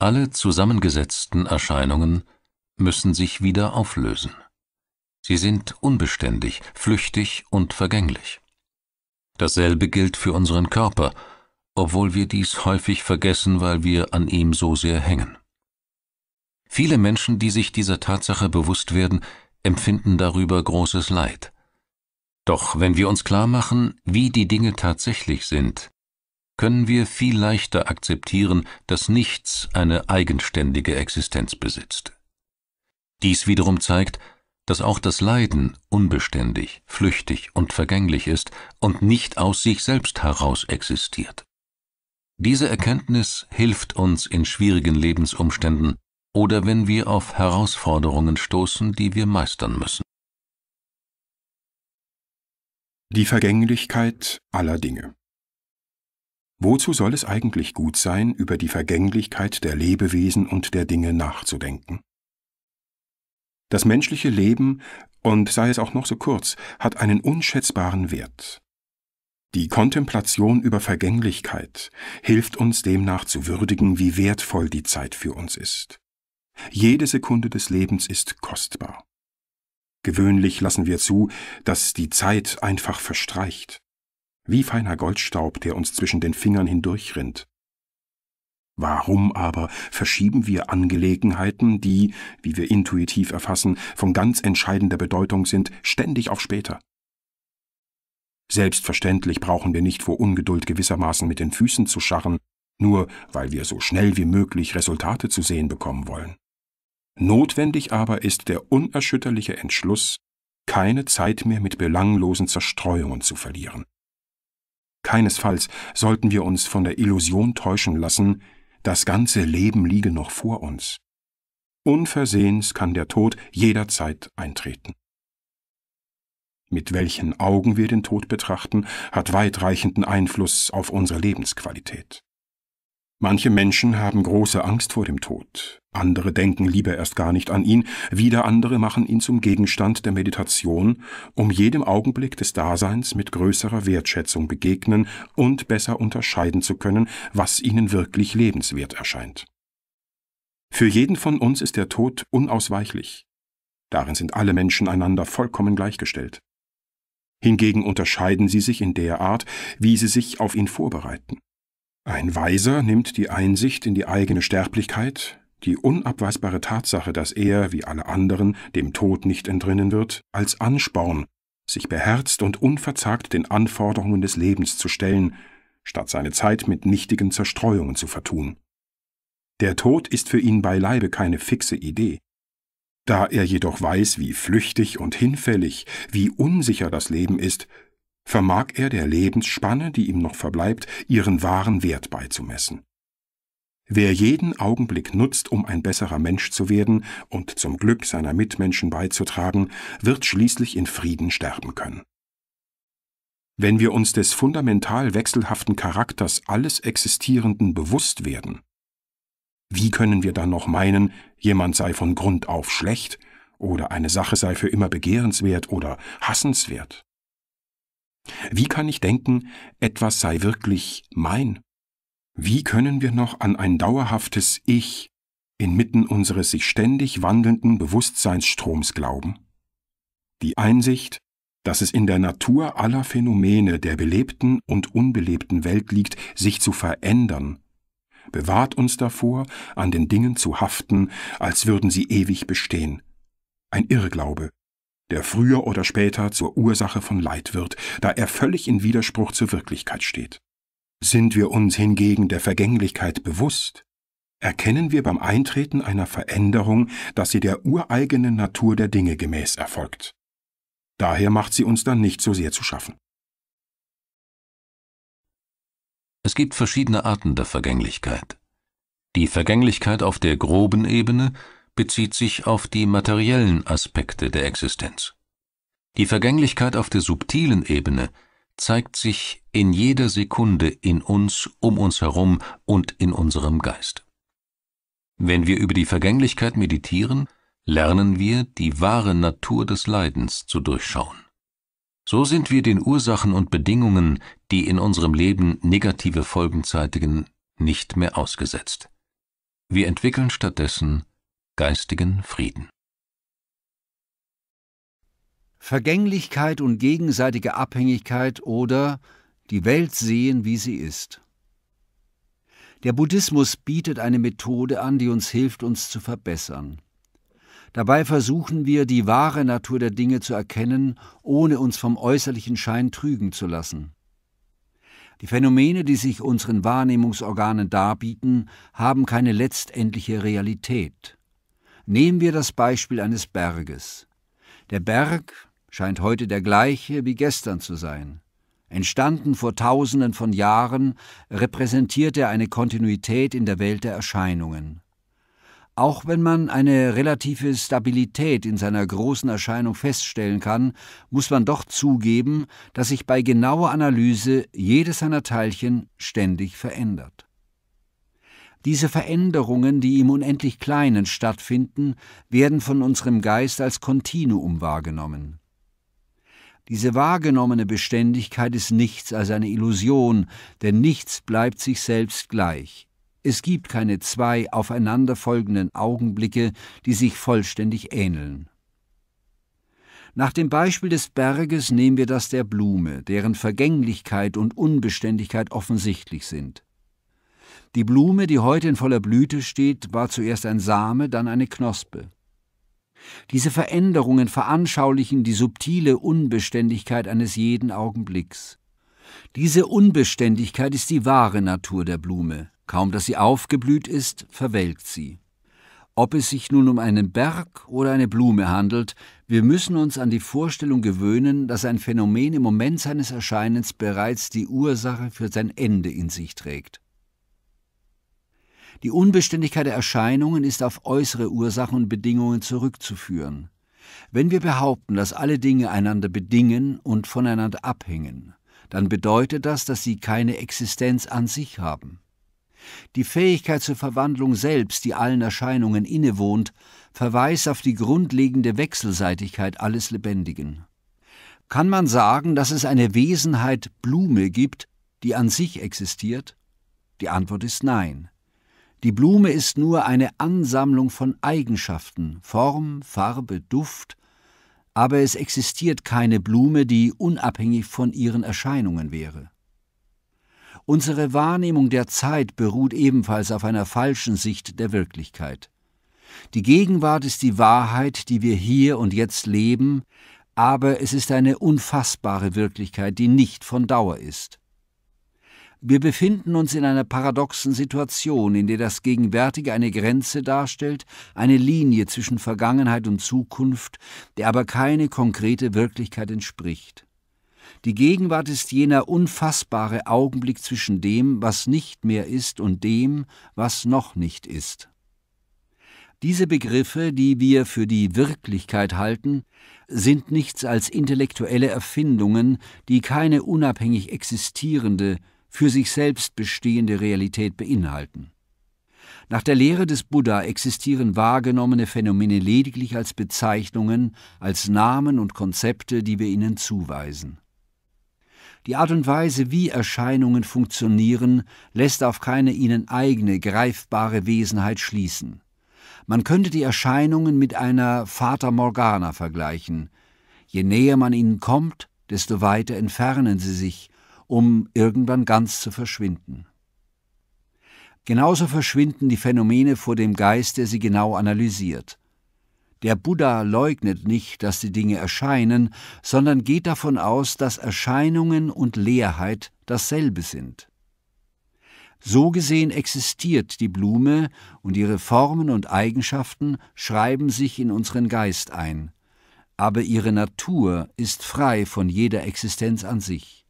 Alle zusammengesetzten Erscheinungen müssen sich wieder auflösen. Sie sind unbeständig, flüchtig und vergänglich. Dasselbe gilt für unseren Körper, obwohl wir dies häufig vergessen, weil wir an ihm so sehr hängen. Viele Menschen, die sich dieser Tatsache bewusst werden, empfinden darüber großes Leid. Doch wenn wir uns klar machen, wie die Dinge tatsächlich sind, können wir viel leichter akzeptieren, dass nichts eine eigenständige Existenz besitzt. Dies wiederum zeigt, dass auch das Leiden unbeständig, flüchtig und vergänglich ist und nicht aus sich selbst heraus existiert. Diese Erkenntnis hilft uns in schwierigen Lebensumständen oder wenn wir auf Herausforderungen stoßen, die wir meistern müssen. Die Vergänglichkeit aller Dinge. Wozu soll es eigentlich gut sein, über die Vergänglichkeit der Lebewesen und der Dinge nachzudenken? Das menschliche Leben, und sei es auch noch so kurz, hat einen unschätzbaren Wert. Die Kontemplation über Vergänglichkeit hilft uns demnach zu würdigen, wie wertvoll die Zeit für uns ist. Jede Sekunde des Lebens ist kostbar. Gewöhnlich lassen wir zu, dass die Zeit einfach verstreicht, wie feiner Goldstaub, der uns zwischen den Fingern hindurchrinnt. Warum aber verschieben wir Angelegenheiten, die, wie wir intuitiv erfassen, von ganz entscheidender Bedeutung sind, ständig auf später? Selbstverständlich brauchen wir nicht vor Ungeduld gewissermaßen mit den Füßen zu scharren, nur weil wir so schnell wie möglich Resultate zu sehen bekommen wollen. Notwendig aber ist der unerschütterliche Entschluss, keine Zeit mehr mit belanglosen Zerstreuungen zu verlieren. Keinesfalls sollten wir uns von der Illusion täuschen lassen, das ganze Leben liege noch vor uns. Unversehens kann der Tod jederzeit eintreten. Mit welchen Augen wir den Tod betrachten, hat weitreichenden Einfluss auf unsere Lebensqualität. Manche Menschen haben große Angst vor dem Tod, andere denken lieber erst gar nicht an ihn, wieder andere machen ihn zum Gegenstand der Meditation, um jedem Augenblick des Daseins mit größerer Wertschätzung begegnen und besser unterscheiden zu können, was ihnen wirklich lebenswert erscheint. Für jeden von uns ist der Tod unausweichlich. Darin sind alle Menschen einander vollkommen gleichgestellt. Hingegen unterscheiden sie sich in der Art, wie sie sich auf ihn vorbereiten. Ein Weiser nimmt die Einsicht in die eigene Sterblichkeit, die unabweisbare Tatsache, dass er, wie alle anderen, dem Tod nicht entrinnen wird, als Ansporn, sich beherzt und unverzagt den Anforderungen des Lebens zu stellen, statt seine Zeit mit nichtigen Zerstreuungen zu vertun. Der Tod ist für ihn beileibe keine fixe Idee. Da er jedoch weiß, wie flüchtig und hinfällig, wie unsicher das Leben ist, vermag er der Lebensspanne, die ihm noch verbleibt, ihren wahren Wert beizumessen. Wer jeden Augenblick nutzt, um ein besserer Mensch zu werden und zum Glück seiner Mitmenschen beizutragen, wird schließlich in Frieden sterben können. Wenn wir uns des fundamental wechselhaften Charakters alles Existierenden bewusst werden, wie können wir dann noch meinen, jemand sei von Grund auf schlecht oder eine Sache sei für immer begehrenswert oder hassenswert? Wie kann ich denken, etwas sei wirklich mein? Wie können wir noch an ein dauerhaftes Ich inmitten unseres sich ständig wandelnden Bewusstseinsstroms glauben? Die Einsicht, dass es in der Natur aller Phänomene der belebten und unbelebten Welt liegt, sich zu verändern, bewahrt uns davor, an den Dingen zu haften, als würden sie ewig bestehen. Ein Irrglaube, der früher oder später zur Ursache von Leid wird, da er völlig in Widerspruch zur Wirklichkeit steht. Sind wir uns hingegen der Vergänglichkeit bewusst, erkennen wir beim Eintreten einer Veränderung, dass sie der ureigenen Natur der Dinge gemäß erfolgt. Daher macht sie uns dann nicht so sehr zu schaffen. Es gibt verschiedene Arten der Vergänglichkeit. Die Vergänglichkeit auf der groben Ebene bezieht sich auf die materiellen Aspekte der Existenz. Die Vergänglichkeit auf der subtilen Ebene zeigt sich in jeder Sekunde in uns, um uns herum und in unserem Geist. Wenn wir über die Vergänglichkeit meditieren, lernen wir, die wahre Natur des Leidens zu durchschauen. So sind wir den Ursachen und Bedingungen, die in unserem Leben negative Folgen zeitigen, nicht mehr ausgesetzt. Wir entwickeln stattdessen geistigen Frieden. Vergänglichkeit und gegenseitige Abhängigkeit oder die Welt sehen, wie sie ist. Der Buddhismus bietet eine Methode an, die uns hilft, uns zu verbessern. Dabei versuchen wir, die wahre Natur der Dinge zu erkennen, ohne uns vom äußerlichen Schein trügen zu lassen. Die Phänomene, die sich unseren Wahrnehmungsorganen darbieten, haben keine letztendliche Realität. Nehmen wir das Beispiel eines Berges. Der Berg scheint heute der gleiche wie gestern zu sein. Entstanden vor Tausenden von Jahren, repräsentiert er eine Kontinuität in der Welt der Erscheinungen. Auch wenn man eine relative Stabilität in seiner großen Erscheinung feststellen kann, muss man doch zugeben, dass sich bei genauer Analyse jedes seiner Teilchen ständig verändert. Diese Veränderungen, die im unendlich Kleinen stattfinden, werden von unserem Geist als Kontinuum wahrgenommen. Diese wahrgenommene Beständigkeit ist nichts als eine Illusion, denn nichts bleibt sich selbst gleich. Es gibt keine zwei aufeinanderfolgenden Augenblicke, die sich vollständig ähneln. Nach dem Beispiel des Berges nehmen wir das der Blume, deren Vergänglichkeit und Unbeständigkeit offensichtlich sind. Die Blume, die heute in voller Blüte steht, war zuerst ein Same, dann eine Knospe. Diese Veränderungen veranschaulichen die subtile Unbeständigkeit eines jeden Augenblicks. Diese Unbeständigkeit ist die wahre Natur der Blume. Kaum, dass sie aufgeblüht ist, verwelkt sie. Ob es sich nun um einen Berg oder eine Blume handelt, wir müssen uns an die Vorstellung gewöhnen, dass ein Phänomen im Moment seines Erscheinens bereits die Ursache für sein Ende in sich trägt. Die Unbeständigkeit der Erscheinungen ist auf äußere Ursachen und Bedingungen zurückzuführen. Wenn wir behaupten, dass alle Dinge einander bedingen und voneinander abhängen, dann bedeutet das, dass sie keine Existenz an sich haben. Die Fähigkeit zur Verwandlung selbst, die allen Erscheinungen innewohnt, verweist auf die grundlegende Wechselseitigkeit alles Lebendigen. Kann man sagen, dass es eine Wesenheit Blume gibt, die an sich existiert? Die Antwort ist nein. Die Blume ist nur eine Ansammlung von Eigenschaften, Form, Farbe, Duft, aber es existiert keine Blume, die unabhängig von ihren Erscheinungen wäre. Unsere Wahrnehmung der Zeit beruht ebenfalls auf einer falschen Sicht der Wirklichkeit. Die Gegenwart ist die Wahrheit, die wir hier und jetzt leben, aber es ist eine unfassbare Wirklichkeit, die nicht von Dauer ist. Wir befinden uns in einer paradoxen Situation, in der das Gegenwärtige eine Grenze darstellt, eine Linie zwischen Vergangenheit und Zukunft, der aber keine konkrete Wirklichkeit entspricht. Die Gegenwart ist jener unfassbare Augenblick zwischen dem, was nicht mehr ist, und dem, was noch nicht ist. Diese Begriffe, die wir für die Wirklichkeit halten, sind nichts als intellektuelle Erfindungen, die keine unabhängig existierende, für sich selbst bestehende Realität beinhalten. Nach der Lehre des Buddha existieren wahrgenommene Phänomene lediglich als Bezeichnungen, als Namen und Konzepte, die wir ihnen zuweisen. Die Art und Weise, wie Erscheinungen funktionieren, lässt auf keine ihnen eigene, greifbare Wesenheit schließen. Man könnte die Erscheinungen mit einer Fata Morgana vergleichen. Je näher man ihnen kommt, desto weiter entfernen sie sich, um irgendwann ganz zu verschwinden. Genauso verschwinden die Phänomene vor dem Geist, der sie genau analysiert. Der Buddha leugnet nicht, dass die Dinge erscheinen, sondern geht davon aus, dass Erscheinungen und Leerheit dasselbe sind. So gesehen existiert die Blume und ihre Formen und Eigenschaften schreiben sich in unseren Geist ein, aber ihre Natur ist frei von jeder Existenz an sich.